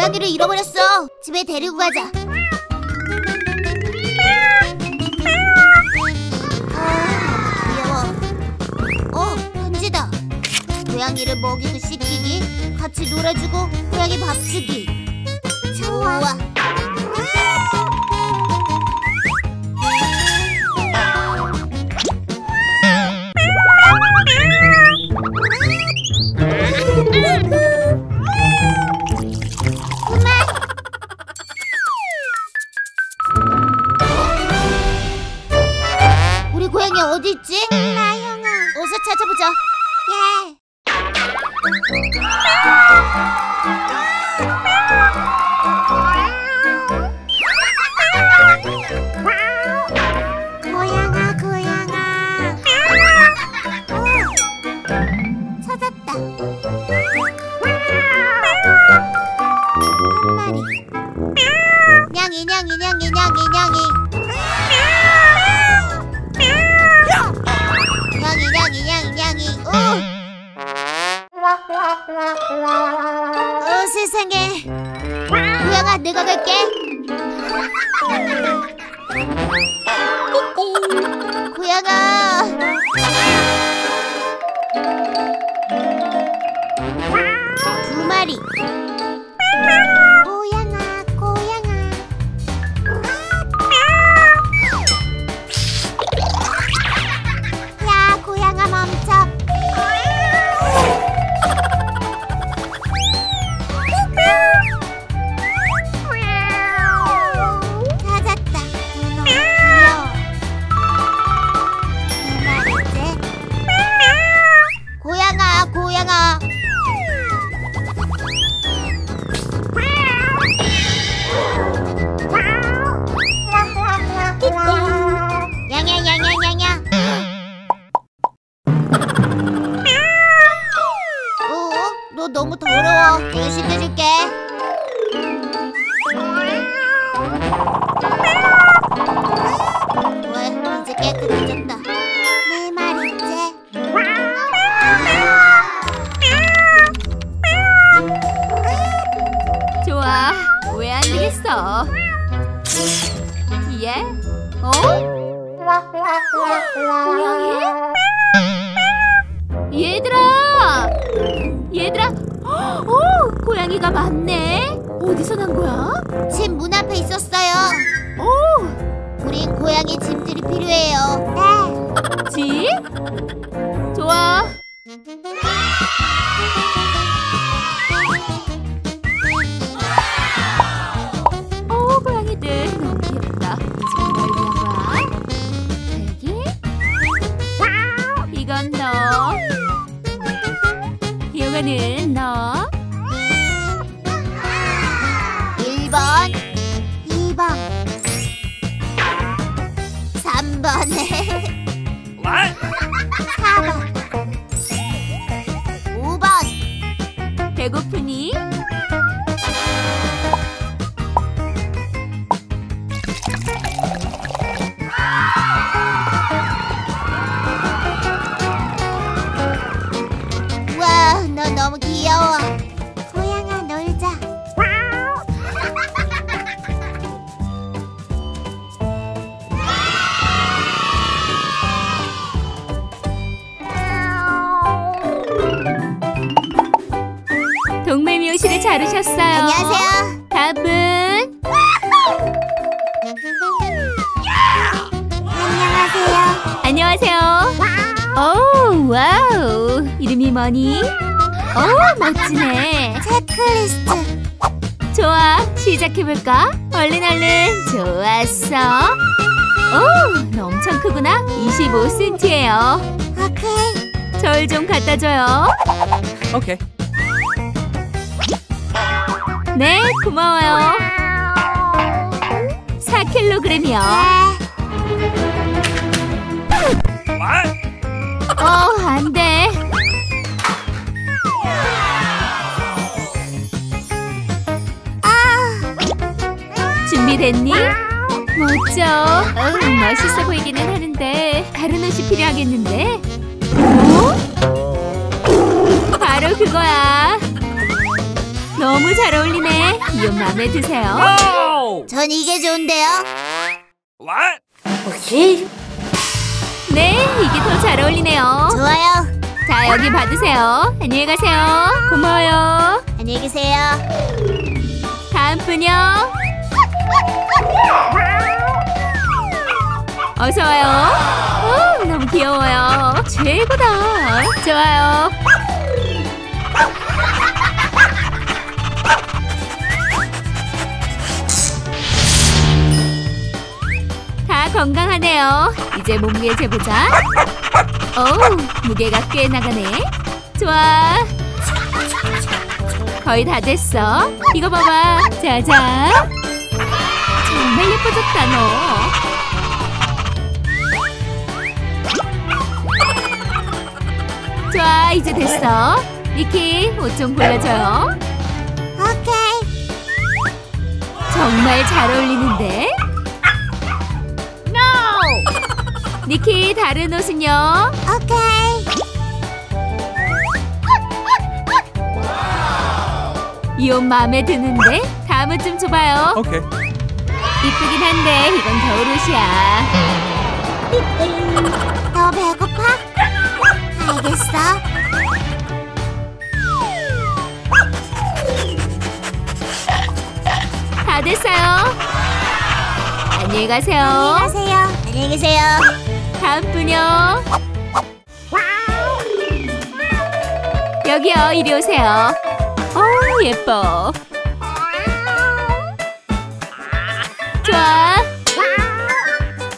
고양이를 잃어버렸어. 집에 데리고 가자. 아, 귀여워. 편지다. 고양이를 먹이고 씻기기, 같이 놀아주고 고양이 밥 주기. 좋아. 어디 있지? 몰라, 형아. 어서 찾아보자. 예. 고양아, 고양아. 오, 찾았다. 한 마리. 냥이, 냥이, 냥이, 냥이, 냥이. 세상에. 고양아, 내가 갈게. 고양아. 두 마리. 고양아, 고양아. 야, 고양아 멈춰. 너 너무 더러워. 내가 씻어줄게. 왜? 이제 깨끗해졌다. 내 말이지. 좋아. 왜 안 되겠어? 예? 어? 고양이? 얘들아! 오! 고양이가 많네! 어디서 난 거야? 집 문 앞에 있었어요. 오! 우린 고양이 짐들이 필요해요. 네! 집? 좋아! 오, 고양이들 너무 귀엽다. 정말 귀여워. 여기? 이건 너. 이거는 너. 1번, 2번, 3번, 4번, 5번. 배고프니? 너무 귀여워. 고양아, 놀자. 동물 미용실에 잘 오셨어요. 안녕하세요. 답은? 안녕하세요. 안녕하세요. 오, 와우. 이름이 뭐니? 오, 멋지네. 체크리스트. 좋아, 시작해볼까? 얼른. 좋았어. 오, 너 엄청 크구나. 25cm예요. 오케이. 저울 좀 갖다줘요. 오케이. 네, 고마워요. 4kg이요. 안 돼. 준비됐니? 멋져. 멋있어 보이기는 하는데 다른 옷이 필요하겠는데? 어? 바로 그거야. 너무 잘 어울리네. 이 옷 마음에 드세요? No! 전 이게 좋은데요. What? 오케이. 네, 이게 더 잘 어울리네요. 좋아요. 자, 여기 받으세요. 안녕히 가세요. 고마워요. 안녕히 계세요. 다음 분요. 어서 와요. 오, 너무 귀여워요. 최고다. 좋아요. 다 건강하네요. 이제 몸무게 재보자. 오, 무게가 꽤 나가네. 좋아. 거의 다 됐어. 이거 봐봐. 짜잔. 정말 예뻐졌다, 너. 좋아, 이제 됐어. 미키, 옷 좀 골라줘요. 오케이. 정말 잘 어울리는데? No! 미키, 다른 옷은요? 오케이. 이 옷 마음에 드는데? 다음 옷 좀 줘봐요. 오케이. 이쁘긴 한데 이건 겨울 옷이야. 너 배고파? 알겠어. 다 됐어요. 안녕히 가세요. 안녕히 가세요. 안녕히 계세요. 다음 분요. 여기요. 이리 오세요. 오, 예뻐. 좋아.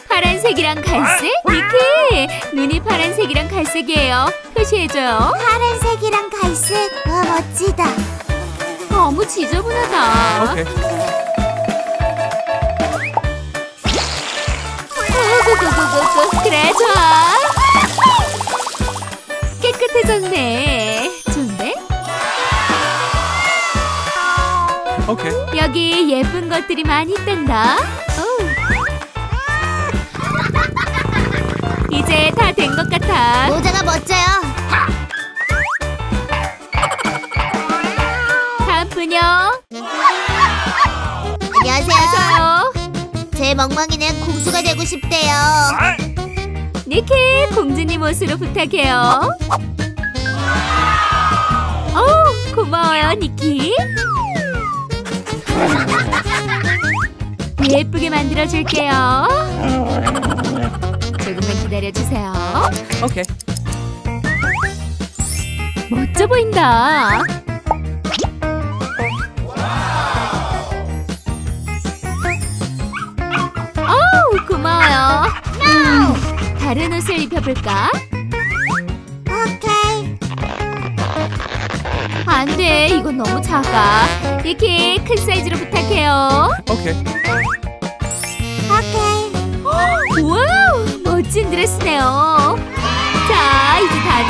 파란색이랑 갈색? 미키! 눈이 파란색이랑 갈색이에요. 표시해줘요. 파란색이랑 갈색? 와, 멋지다. 너무 지저분하다. 오케이. 그래, 좋아. 깨끗해졌네. 좋은데? 오케이. 여기 예쁜 것들이 많이 있단다. 이제 다 된 것 같아. 모자가 멋져요. 다음 분요. 안녕하세요. 제 멍멍이는 공주가 되고 싶대요. 니키, 공주님 옷으로 부탁해요. 오, 고마워요, 니키. 예쁘게 만들어줄게요. 조금만 기다려주세요. 오케이. 멋져 보인다. 어우, 고마워요. No! 다른 옷을 입혀볼까? 오케이. 안 돼, 이건 너무 작아. 이렇게 큰 사이즈로 부탁해요. 오케이. 오케이. 우와! 멋진 드레스네요. 자, 이제 다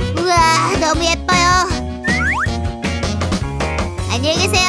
됐다. 우와, 너무 예뻐요. 안녕히 계세요.